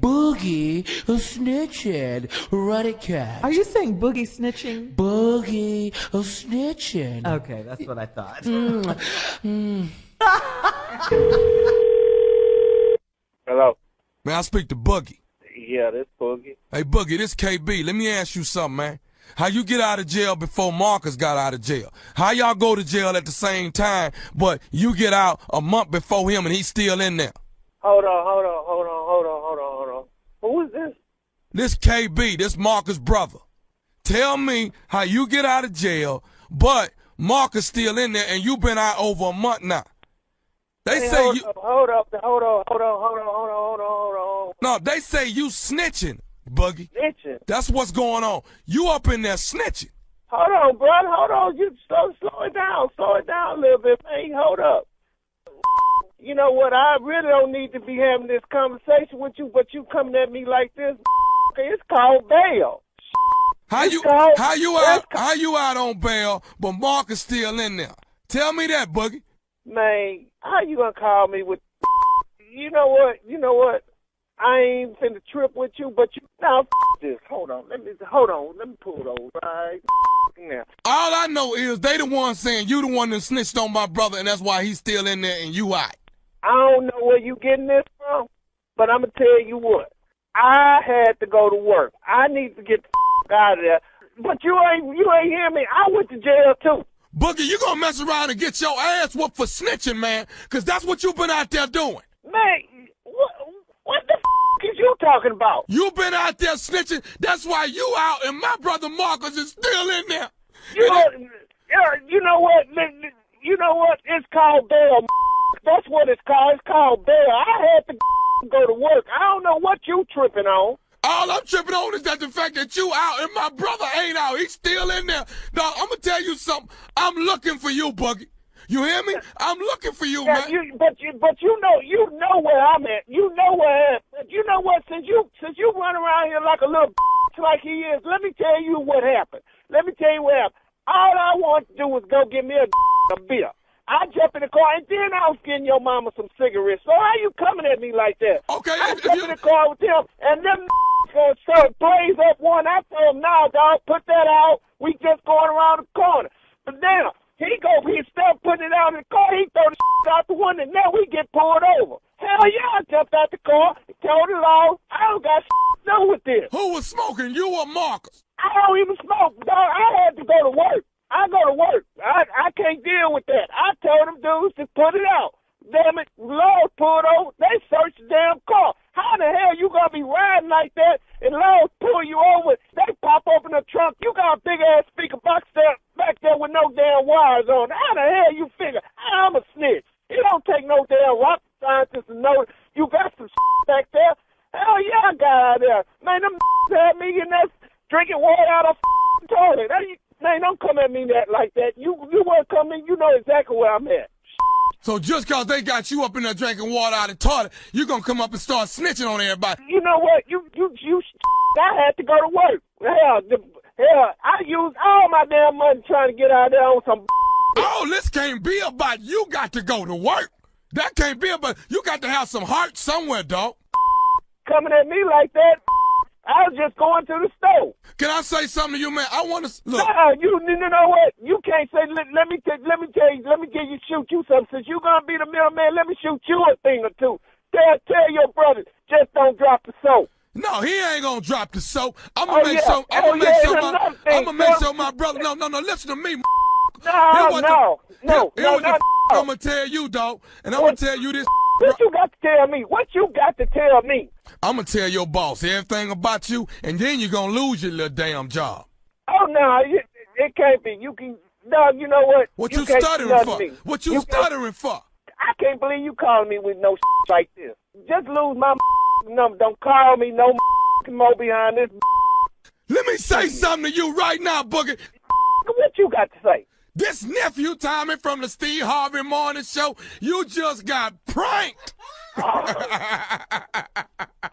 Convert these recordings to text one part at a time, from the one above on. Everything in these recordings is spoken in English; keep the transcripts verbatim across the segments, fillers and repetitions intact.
Boogie snitching, Ruddick. Are you saying boogie snitching? Boogie snitching. Okay, that's what I thought. Mm. Mm. Hello. May I speak to Boogie? Yeah, this Boogie. Hey, Boogie, this K B. Let me ask you something, man. How you get out of jail before Marcus got out of jail? How y'all go to jail at the same time, but you get out a month before him and he's still in there? Hold on, hold on, hold on, hold on, hold on, hold on. Who is this? This K B, this Marcus' brother. Tell me how you get out of jail, but Marcus still in there and you been out over a month now. They hey, say hold you... Up, hold up, hold on, hold on, hold on, hold on, hold on, hold on. No, they say you snitching. Boogie. Snitching. That's what's going on. You up in there snitching. Hold on, bro. Hold on. You slow, slow it down. Slow it down a little bit, man. Hold up. You know what? I really don't need to be having this conversation with you, but you coming at me like this. It's called bail. How you? Called, how you out? How you out on bail? But Mark is still in there. Tell me that, Boogie. Man, how you gonna call me with? You know what? You know what? I ain't finna trip with you, but you now f this. Hold on, let me hold on, let me pull those right now. All I know is they the one saying you the one that snitched on my brother, and that's why he's still in there and you out. I don't know where you getting this from, but I'm gonna tell you what. I had to go to work. I need to get the f out of there. But you ain't you ain't hear me. I went to jail too. Boogie, you gonna mess around and get your ass whooped for snitching, man? Cause that's what you been out there doing, man. What the f*** is you talking about? You been out there snitching. That's why you out, and my brother Marcus is still in there. You know, you know what? You know what? It's called bail. That's what it's called. It's called bail. I had to go to work. I don't know what you tripping on. All I'm tripping on is that the fact that you out and my brother ain't out. He's still in there. Dog, I'm gonna tell you something. I'm looking for you, Boogie. You hear me? I'm looking for you, yeah, man. You, but you, but you know, you know where I'm at. You know where. You know what? Since you, since you run around here like a little b***h like he is, let me tell you what happened. Let me tell you what happened. All I want to do was go get me a, a beer. I jump in the car, and then I was getting your mama some cigarettes. So how you coming at me like that? Okay. I if, jump if you... in the car with him, and them gonna start blaze up one. I told him, nah, dog, put that out. We just going around the corner. But now. He go, he start putting it out in the car, he throw the shit out the window, and now we get pulled over. Hell yeah, I jumped out the car, told the law, I don't got shit to do with this. Who was smoking, you or Marcus? I don't even smoke, dog. I had to go to work. I go to work. I, I can't deal with that. I told them dudes to put it out. Damn it, Lord pulled over, they searched the damn car. How the hell you gonna be riding like that, and Lord pull you over, they pop open the trunk, you got a big-ass speaker box there. Back there with no damn wires on. How the hell you figure? I'm a snitch. It don't take no damn rocket scientist to know you got some shit back there. Hell yeah, I got out there. Man, them had me in that drinking water out of the toilet. Man, don't come at me that like that. You you weren't coming, you know exactly where I'm at. So just because they got you up in there drinking water out of the toilet, you're going to come up and start snitching on everybody. You know what? You, you, you, I had to go to work. Hell, the... Yeah, I used all my damn money trying to get out there on some. Oh, this can't be about you got to go to work. That can't be about you got to have some heart somewhere, dog. Coming at me like that, I was just going to the store. Can I say something to you, man? I want to look. Nah, you, you know what? You can't say. Let, let me let me tell you. Let me give you shoot you something. Since you gonna be the middleman, let me shoot you a thing or two. Tell tell your brother just don't drop the soap. No, he ain't gonna drop the soap. I'm gonna oh, make yeah. sure. I'm oh, gonna yeah, make sure. My, I'm gonna make sure my brother. No, no, no. Listen to me. No, no, the, no. Here, no, here no, no. I'm gonna tell you, dog, and I'm what, gonna tell you this. What you got to tell me? What you got to tell me? I'm gonna tell your boss everything about you, and then you're gonna lose your little damn job. Oh no, it, it can't be. You can, dog. You know what? What you, you stuttering for? Me. What you, you stuttering for? I can't believe you calling me with no shit like this. Just lose my. Number. Don't call me no more behind this. Let me say something to you right now, Boogie. What you got to say? This nephew Tommy from the Steve Harvey Morning Show, you just got pranked. Oh,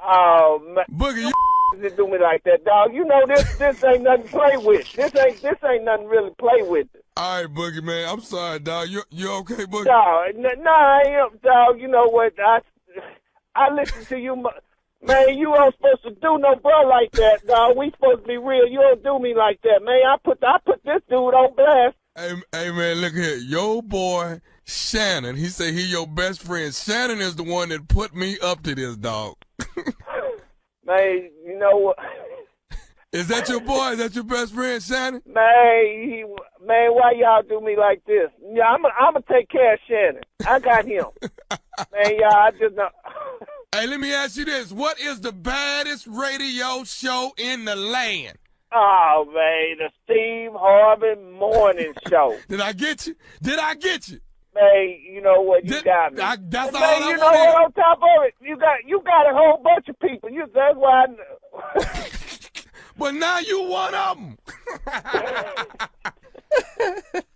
oh man. Boogie, you didn't do me like that, dog. You know this this ain't nothing to play with. This ain't this ain't nothing really play with. All right, Boogie, man. I'm sorry, dog. You you okay, Boogie? No, no, I am, dog. You know what? I I listen to you, Man, you ain't supposed to do no bro like that, dog. We supposed to be real. You don't do me like that, man. I put I put this dude on blast. Hey, hey man, look here. Your boy Shannon, he said he your best friend. Shannon is the one that put me up to this, dog. Man, you know what? Is that your boy? Is that your best friend, Shannon? Man, he, man, why y'all do me like this? Yeah, I'm gonna I'm take care of Shannon. I got him. Man, y'all, I just know. Hey, let me ask you this. What is the baddest radio show in the land? Oh, man, the Steve Harvey Morning Show. Did I get you? Did I get you? Man, you know what? You Did, got me. I, that's man, all man, I you know what? On top of it, you got, you got a whole bunch of people. You, that's why I But now you one of them.